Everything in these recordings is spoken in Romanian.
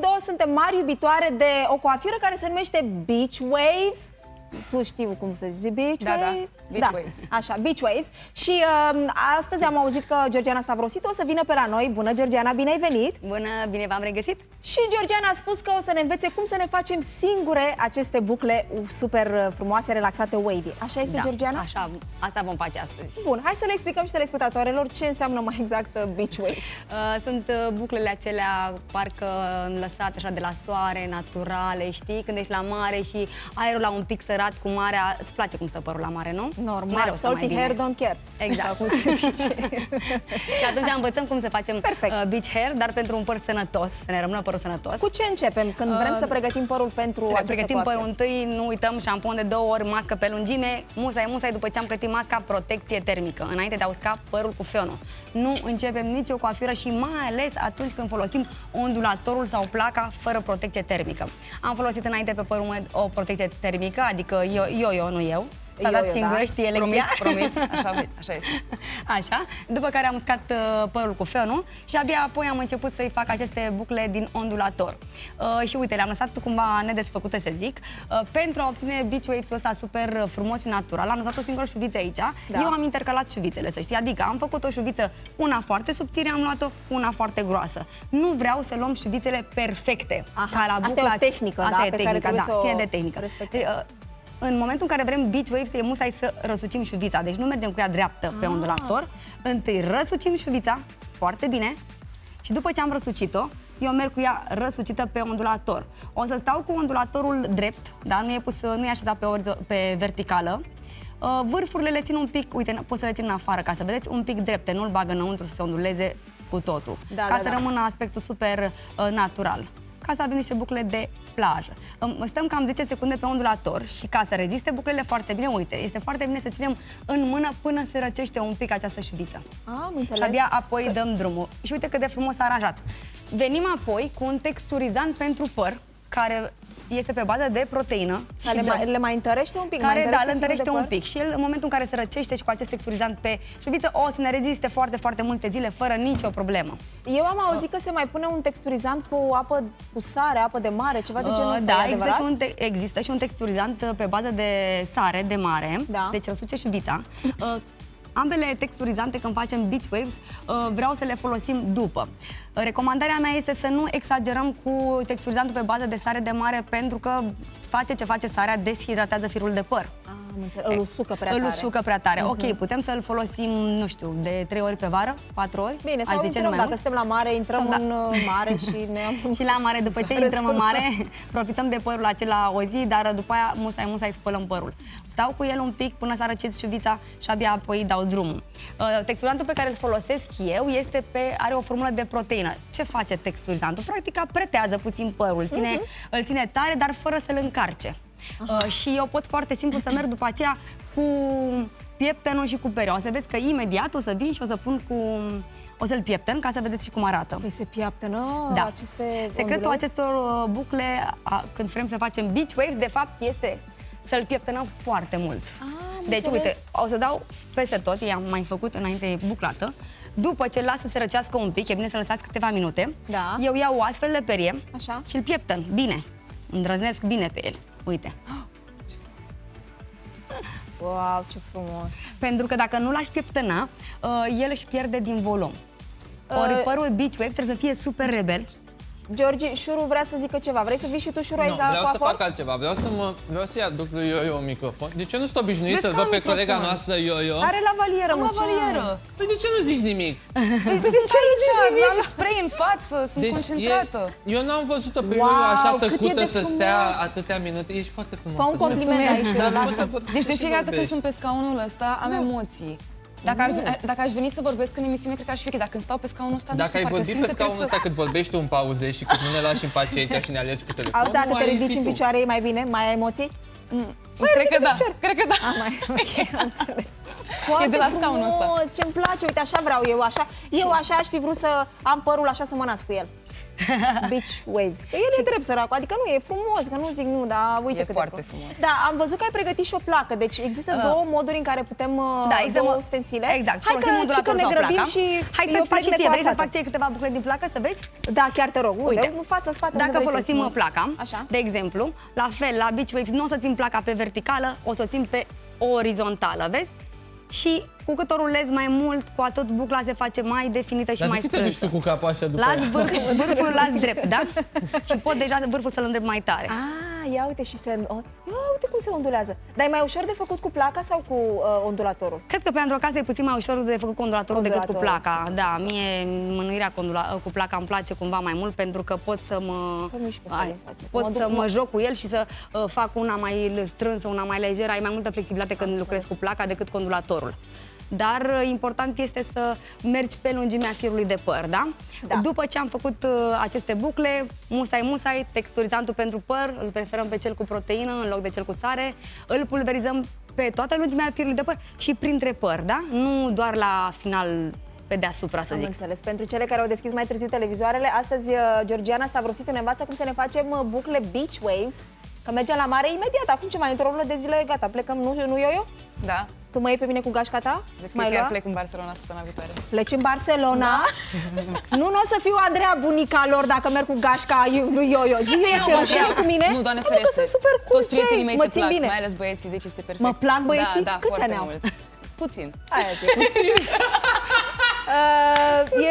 două suntem mari iubitoare de o coafură care se numește Beach Waves. Tu știu cum se zice, Beach Waves? Da, Beach Waves. Așa, Beach Waves. Și astăzi am auzit că Georgiana Stavrositu o să vină pe la noi. Bună, Georgiana, bine ai venit! Bună, bine v-am regăsit! Și Georgiana a spus că o să ne învețe cum să ne facem singure aceste bucle super frumoase, relaxate, wavy. Așa este, da, Georgiana? Așa, asta vom face astăzi. Bun, hai să le explicăm și telespectatorilor ce înseamnă mai exact Beach Waves. Sunt buclele acelea parcă lăsate așa de la soare, naturale, știi? Când ești la mare și aerul la un pic să cu marea, îți place cum stă părul la mare, nu? Normal, salty hair don't care. Exact, cum se zice. Și atunci învățăm cum să facem beach hair, dar pentru un păr sănătos, să ne rămână părul sănătos. Cu ce începem? Când vrem să pregătim părul pentru aceste părul întâi, nu uităm, șampon de 2 ori, mască pe lungime, musai, după ce am plătit masca, protecție termică, înainte de a usca părul cu fionul. Nu începem nicio coafură și mai ales atunci când folosim ondulatorul sau placa fără protecție termică. Am folosit înainte pe părul meu o protecție termică, adică eu, nu eu. S-a dat singură, știi, elecția. Promiți, așa este. Așa, după care am uscat părul cu fionul și abia apoi am început să-i fac aceste bucle din ondulator. Și uite, le-am lăsat cumva nedesfăcute, să zic. Pentru a obține beach waves-ul ăsta super frumos și natural, am lăsat o singură șuviță aici. Da. Eu am intercalat șuvițele, să știi, adică am făcut o șuviță, una foarte subțire, am luat-o, una foarte groasă. Nu vreau să luăm șuvițele perfecte. Aha, asta e o tehnică, asta e tehnica, da, ține de tehnică. În momentul în care vrem beach waves, e musai să răsucim șuvița. Deci nu mergem cu ea dreaptă pe ondulator. Întâi răsucim șuvița foarte bine și după ce am răsucit-o, eu merg cu ea răsucită pe ondulator. O să stau cu ondulatorul drept, dar nu e așezat pe verticală. Vârfurile le țin un pic, uite, pot să le țin în afară ca să vedeți, un pic drepte, nu-l bag înăuntru să se onduleze cu totul. Da, ca să rămână aspectul super natural. Ca să avem niște bucle de plajă. Stăm cam 10 secunde pe ondulator și ca să reziste buclele foarte bine, uite, este foarte bine să ținem în mână până se răcește un pic această șuviță. Am înțeles. Și abia apoi dăm drumul. Și uite cât de frumos s-a aranjat. Venim apoi cu un texturizant pentru păr, care este pe bază de proteină. Le mai întărește un pic? Da, le întărește un pic. Și el, în momentul în care se răcește și cu acest texturizant pe șuviță, o să ne reziste foarte, foarte multe zile, fără nicio problemă. Eu am auzit că se mai pune un texturizant cu apă cu sare, apă de mare, ceva de genul ăsta. Da, există și un texturizant pe bază de sare de mare, da. Deci răsuce șuvița. Ambele texturizante, când facem beach waves, vreau să le folosim după. Recomandarea mea este să nu exagerăm cu texturizantul pe bază de sare de mare, pentru că face ce face sarea, deshidratează firul de păr. Îl usucă prea tare. Ok, putem să-l folosim, nu știu, de 3 ori pe vară, 4 ori. Bine, sau intrăm, dacă suntem la mare, intrăm în mare și ne... Și la mare, după ce intrăm în mare, profităm de părul acela o zi, dar după aia musai spălăm părul. Stau cu el un pic până s-a răcit șuvița și abia apoi dau drumul. Texturizantul pe care îl folosesc eu este are o formulă de proteină. Ce face texturizantul? Practic apretează puțin părul, îl ține tare, dar fără să-l încarce. Și eu pot foarte simplu să merg după aceea cu pieptenul și cu perea. O să vezi că imediat o să vin și o să pun cu... O să-l piepten ca să vedeți și cum arată. Păi se pieptenă aceste ondule? Secretul acestor bucle, când vrem să facem beach waves, de fapt este să-l pieptenăm foarte mult. Deci, uite, o să dau peste tot, i-am mai făcut înainte buclată. După ce las să se răcească un pic, e bine să lăsați câteva minute. Da. Eu iau o astfel de perie și îl piepten bine. Îndrăznesc bine pe el. Uite. Ce frumos. Wow, ce frumos. Pentru că dacă nu l-aș pieptăna, el își pierde din volum. Ori părul beach waves trebuie să fie super rebel. Georgi, Șuru vrea să zică ceva. Vrei să vii și tu, Șuru, aici la coafor? Vreau să fac altceva. Vreau să-i aduc lui Yo-Yo microfon. De ce nu sunt obișnuit să-l văd pe colega noastră, Yo-Yo? Are la valieră, mă, ce are? Păi de ce nu zici nimic? Păi de ce nu zici nimic? Am spray în față, sunt concentrată. Eu n-am văzut-o pe Yo-Yo așa tăcută să stea atâtea minute. Ești foarte frumoasă. Fă un compliment aici. Deci de fiecare dată când sunt pe scaunul ăsta, am emoții. Dacă aș veni să vorbesc în emisiune, cred că aș fi, dar când stau pe scaunul ăsta, nu știu, parcă simt că trebuie să... Dacă ai vorbit pe scaunul ăsta cât vorbești tu în pauze și cât nu ne lași în pace aici și ne alergi cu telefonul, nu mai ai fi tu. Dacă te ridici în picioare, e mai bine? Mai ai emoții? Cred că da, cred că da. Am înțeles. E de la scaunul ăsta. Ce-mi place, uite, așa vreau eu, așa aș fi vrut să am părul, așa să mă nasc cu el. Beach waves. Că el e drept săracu, adică nu, e frumos, că nu zic nu, dar uite că e foarte frumos. Da, am văzut că ai pregătit și o placă, deci există două moduri în care putem, da, două ustensile. Exact, hai că ne grăbim și vrei să faci câteva bucăți din placă, să vezi? Da, chiar te rog, uite, în fața, spate. Dacă folosim placa, de exemplu, la fel, la beach waves nu o să țin placa pe verticală, o să o țin pe orizontală, vezi? Și cu cât o rulezi mai mult, cu atât bucla se face mai definită și mai strânsă. Dar de ce te duci tu cu capul așa după aia? Vârful las drept, da? Și pot deja vârful să-l îndrept mai tare. Ah, ia uite și se... Ia uite cum se ondulează. Dar e mai ușor de făcut cu placa sau cu ondulatorul? Cred că pentru o casă e puțin mai ușor de făcut cu ondulatorul decât cu placa. Da, mie mânuirea cu placa îmi place cumva mai mult pentru că pot să mă... Pot să mă joc cu el și să fac una mai strânsă, una mai lejeră. Ai mai multă flexibilitate când lucrezi cu placa decât cu ondulatorul. Dar important este să mergi pe lungimea firului de păr, da? După ce am făcut aceste bucle, musai, texturizantul pentru păr, îl preferăm pe cel cu proteină în loc de cel cu sare, îl pulverizăm pe toată lungimea firului de păr și printre păr, da? Nu doar la final, pe deasupra, să zic. Am înțeles. Pentru cele care au deschis mai târziu televizoarele, astăzi Georgiana Stavrositu ne învață cum să ne facem bucle beach waves, că mergem la mare imediat, acum ce mai într-o lună de zile, gata, plecăm, nu yo-yo? Da. Tu mă iei pe mine cu gașca ta? Vezi că chiar plec în Barcelona săptămâna viitoare. Pleci în Barcelona? Da. Nu o să fiu Andreea, bunica lor, dacă merg cu gașca lui Yo-Yo. Ți-e cu mine? Nu, Doamne ferește. Că sunt super cool. Toți prietenii mei te plac, mai ales băieții, deci este perfect. Mă plac băieții? Da, da, foarte mult. Puțin. Aia zi. Puțin.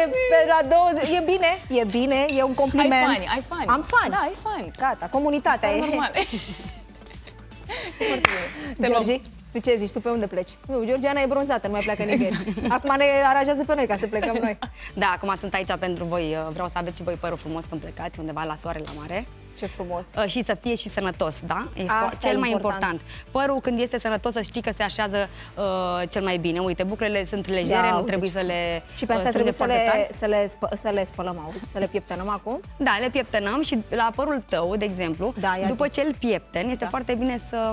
E pe la 20, e bine, e bine, e un compliment. Ai fani, ai fani. Am fani. Da, ai fani. Gata, comunitatea e. Georgi, tu ce zici? Tu pe unde pleci? Nu, Georgiana e bronzată, nu mai pleacă nimeni. Exact. Acum ne aranjează pe noi ca să plecăm noi. Da, acum sunt aici pentru voi. Vreau să aveți și voi părul frumos când plecați undeva la soare, la mare. Ce frumos! Și să fie și sănătos, da? E cel mai important. Părul când este sănătos, să știi că se așează cel mai bine. Uite, buclele sunt legere, nu trebuie să le... Și pe asta trebuie să le spălăm, auzi? Să le pieptănăm acum? Da, le pieptănăm și la părul tău, de exemplu, după ce îl piepteni, este foarte bine să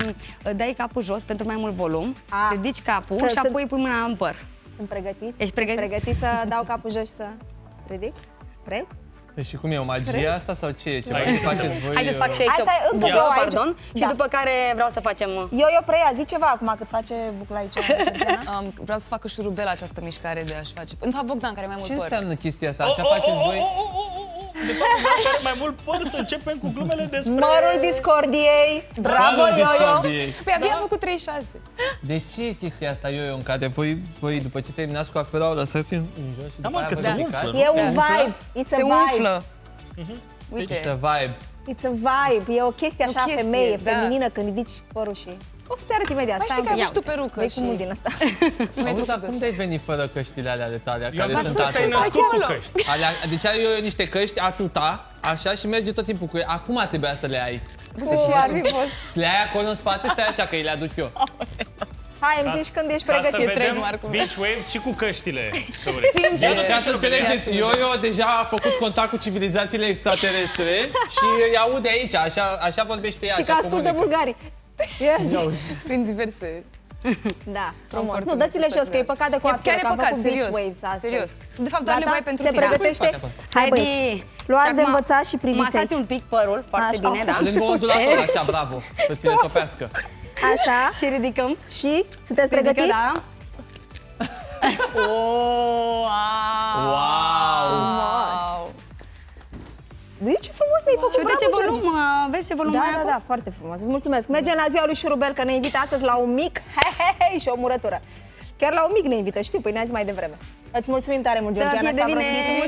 dai capul jos pentru mai mult volum, ridici capul și apoi pui mâna în păr. Sunt pregătiți? Ești pregătit să dau capul jos și să ridic? Vreți? Deci și cum e, o magie asta sau ce e? Ce faceți voi? Haideți să fac și aici. Asta e încă două, pardon. Și după care vreau să facem... Eu preia, zi ceva acum cât face bucla aici. Vreau să fac o șurubelă această mișcare de a-și face... În fapt, Bogdan, care mai mult păr. Ce înseamnă chestia asta? Așa faceți voi? De fapt, vreau care mai mult păr să începem cu glumele despre... Mărul discordiei. Bravo, Yo-Yo! Păi abia am făcut 36. Deci ce e chestia asta, Yo-Yo, în care voi, după ce terminați cu aferau, lăsați în jos și după aia vă ridicați? E un vibe. Se umflă. Uite. It's a vibe. It's a vibe. E o chestie așa femeie, feminină, când ridici părul și... O să-ți arăt imediat. Mai știi că ai avut tu perucă și... Cum din asta? Auzi, dar cum te-ai venit fără căștile alea de tale, care sunt astea? Deci ai eu niște căști, atâta, așa, și merge tot timpul cu ele. Acum trebuia să le ai. Le ai acolo în spate, stai așa, că îi le aduc eu. Hai, îmi zici când ești pregătit. Să vedem beach waves și cu căștile. Sincer. Ca să înțelegeți, Yo-Yo deja a făcut contact cu civilizațiile extraterestre și îi aude aici, așa vorbește ea. Și că ascultă bulgarii. Prin diverse... Da, frumos. Nu, dă-ți-le jos, că e păcat de coaptelă, că am făcut beach waves astăzi. Serios. De fapt, doar le voi pentru tine. Se pregătește. Hai, băieți, luați de învățat și priviți aici. Masați un pic părul, foarte bine, da? Lângă ondulator, așa, bravo, să ți le topească. Așa. Și ridicăm. Și? Sunteți pregătiți? Da. Wow! Uite ce frumos mi-ai făcut, bravo, ce volum, vezi ce volum ai acum? Da, foarte frumos, îți mulțumesc. Mergem la ziua lui Șurubel, că ne invită astăzi la un mic și o murătură. Chiar la un mic ne invită, știu, păi ne-a zis mai devreme. Îți mulțumim tare mult, Georgiana Stavrositu.